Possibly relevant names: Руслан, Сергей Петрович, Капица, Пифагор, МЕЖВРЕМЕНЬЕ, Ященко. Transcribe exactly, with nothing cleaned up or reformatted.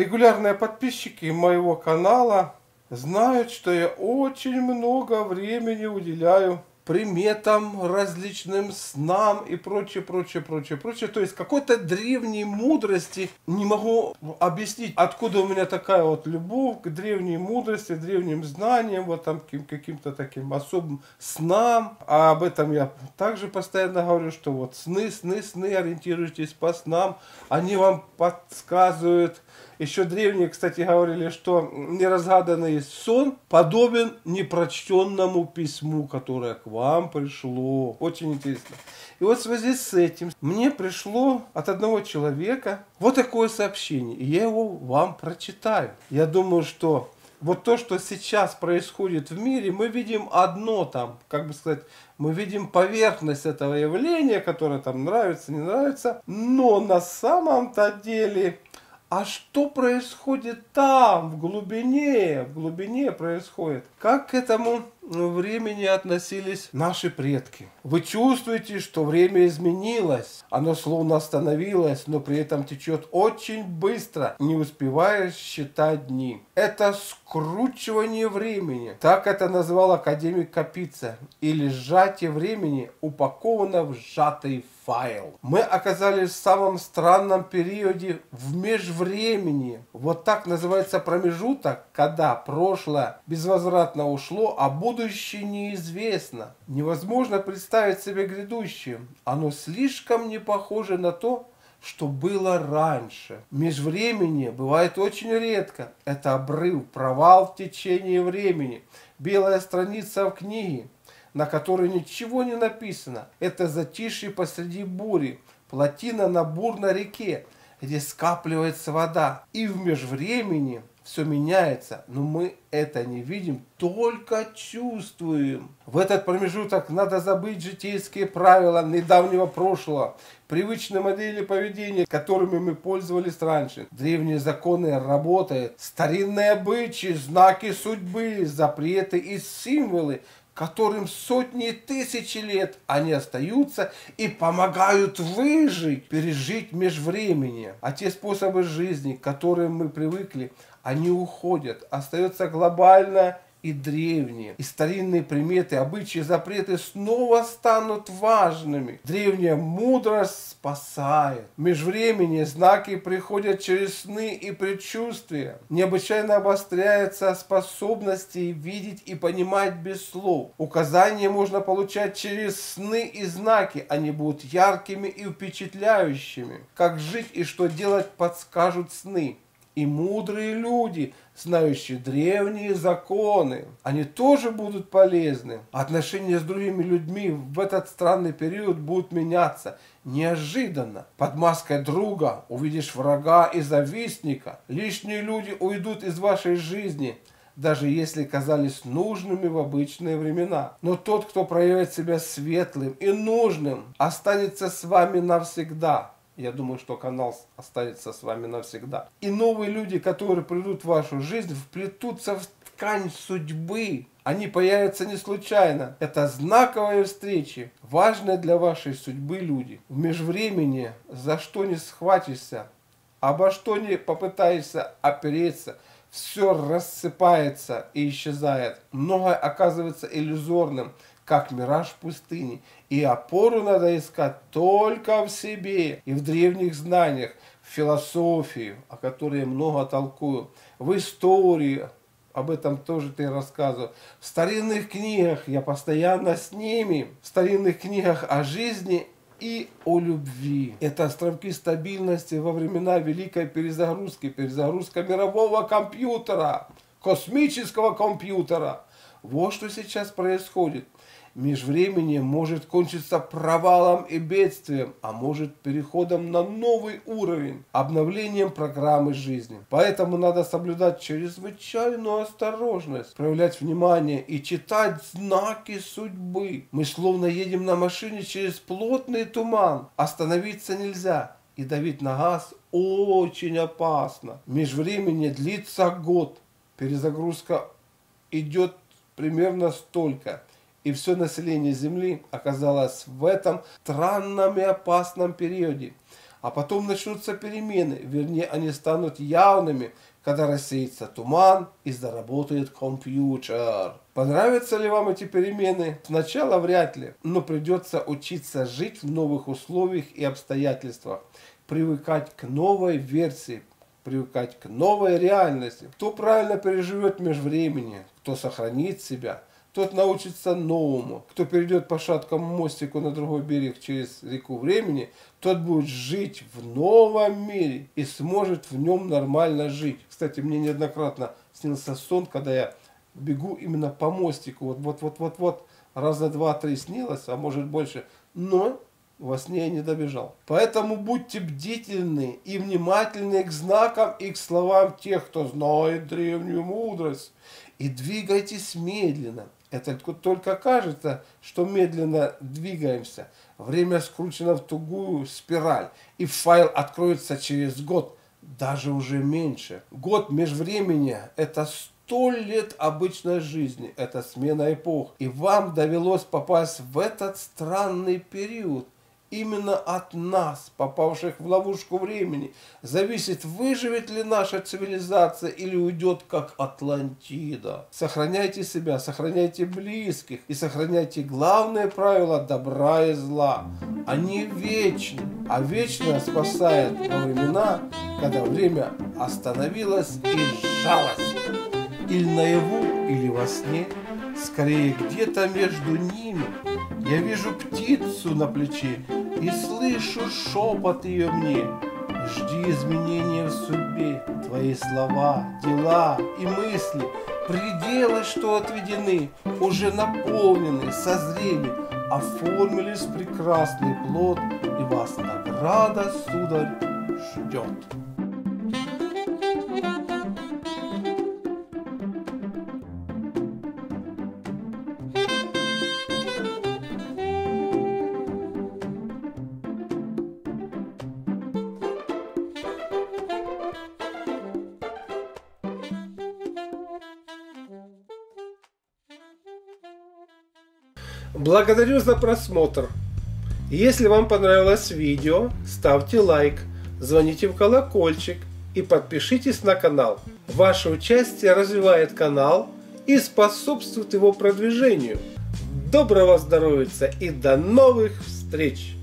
Регулярные подписчики моего канала знают, что я очень много времени уделяю приметам, различным снам и прочее, прочее, прочее, прочее. То есть какой-то древней мудрости. Не могу объяснить, откуда у меня такая вот любовь к древней мудрости, древним знаниям, вот там каким-то таким особым снам. А об этом я также постоянно говорю, что вот сны, сны, сны, ориентируйтесь по снам. Они вам подсказывают. Еще древние, кстати, говорили, что неразгаданный сон подобен непрочтенному письму, которое к вам пришло. Очень интересно. И вот в связи с этим мне пришло от одного человека вот такое сообщение. И я его вам прочитаю. Я думаю, что вот то, что сейчас происходит в мире, мы видим одно там, как бы сказать, мы видим поверхность этого явления, которое там нравится, не нравится. Но на самом-то деле... А что происходит там, в глубине, в глубине происходит? Как к этому времени относились наши предки? Вы чувствуете, что время изменилось, оно словно остановилось, но при этом течет очень быстро, не успевая считать дни. Это скручивание времени, так это назвал академик Капица, или сжатие времени упаковано в сжатый файл. Мы оказались в самом странном периоде, в межвремени. Вот так называется промежуток, когда прошлое безвозвратно ушло, а будущее неизвестно. Невозможно представить себе грядущее. Оно слишком не похоже на то, что было раньше. Межвремение бывает очень редко. Это обрыв, провал в течение времени, белая страница в книге, на которой ничего не написано. Это затишье посреди бури, плотина на бурной реке, где скапливается вода. И в межвремени все меняется, но мы это не видим, только чувствуем. В этот промежуток надо забыть житейские правила недавнего прошлого, привычные модели поведения, которыми мы пользовались раньше. Древние законы работают, старинные обычаи, знаки судьбы, запреты и символы, которым сотни и тысячи лет они остаются и помогают выжить, пережить межвремени. А те способы жизни, к которым мы привыкли, они уходят. Остается глобально и древние. И старинные приметы, обычаи, запреты снова станут важными. Древняя мудрость спасает. В межвремени знаки приходят через сны и предчувствия. Необычайно обостряются способности видеть и понимать без слов. Указания можно получать через сны и знаки. Они будут яркими и впечатляющими. Как жить и что делать подскажут сны. И мудрые люди, знающие древние законы, они тоже будут полезны. Отношения с другими людьми в этот странный период будут меняться неожиданно. Под маской друга увидишь врага и завистника. Лишние люди уйдут из вашей жизни, даже если казались нужными в обычные времена. Но тот, кто проявит себя светлым и нужным, останется с вами навсегда. Я думаю, что канал останется с вами навсегда. И новые люди, которые придут в вашу жизнь, вплетутся в ткань судьбы. Они появятся не случайно. Это знаковые встречи, важные для вашей судьбы люди. В межвремени за что не схватишься, обо что не попытаешься опереться, все рассыпается и исчезает. Многое оказывается иллюзорным, как мираж в пустыне. И опору надо искать только в себе и в древних знаниях, в философии, о которой много толкую, в истории, об этом тоже ты рассказывал, в старинных книгах, я постоянно с ними, в старинных книгах о жизни и о любви. Это островки стабильности во времена великой перезагрузки, перезагрузка мирового компьютера, космического компьютера. Вот что сейчас происходит. Межвремение может кончиться провалом и бедствием, а может переходом на новый уровень, обновлением программы жизни. Поэтому надо соблюдать чрезвычайную осторожность, проявлять внимание и читать знаки судьбы. Мы словно едем на машине через плотный туман, остановиться нельзя и давить на газ очень опасно. Межвремение длится год, перезагрузка идет примерно столько. И все население Земли оказалось в этом странном и опасном периоде. А потом начнутся перемены, вернее, они станут явными, когда рассеется туман и заработает компьютер. Понравятся ли вам эти перемены? Сначала вряд ли, но придется учиться жить в новых условиях и обстоятельствах, привыкать к новой версии, привыкать к новой реальности. Кто правильно переживет межвременье, кто сохранит себя, тот научится новому. Кто перейдет по шаткому мостику на другой берег через реку времени, тот будет жить в новом мире и сможет в нем нормально жить. Кстати, мне неоднократно снился сон, когда я бегу именно по мостику. Вот-вот-вот-вот-вот. Раза два-три снилось, а может больше. Но во сне я не добежал. Поэтому будьте бдительны и внимательны к знакам и к словам тех, кто знает древнюю мудрость. И двигайтесь медленно. Это только кажется, что медленно двигаемся. Время скручено в тугую спираль. И файл откроется через год. Даже уже меньше. Год межвременья – это сто лет обычной жизни. Это смена эпох. И вам довелось попасть в этот странный период. Именно от нас, попавших в ловушку времени, зависит, выживет ли наша цивилизация или уйдет как Атлантида. Сохраняйте себя, сохраняйте близких и сохраняйте главное правило добра и зла. Они вечны, а вечное спасает во времена, когда время остановилось и сжалось. Или наяву, или во сне, скорее где-то между ними. Я вижу птицу на плече и слышу шепот ее мне. Жди изменения в судьбе, твои слова, дела и мысли, пределы, что отведены, уже наполнены, созрели, оформились прекрасный плод, и вас награда, сударь, ждет. Благодарю за просмотр. Если вам понравилось видео, ставьте лайк, звоните в колокольчик и подпишитесь на канал. Ваше участие развивает канал и способствует его продвижению. Доброго здоровья и до новых встреч!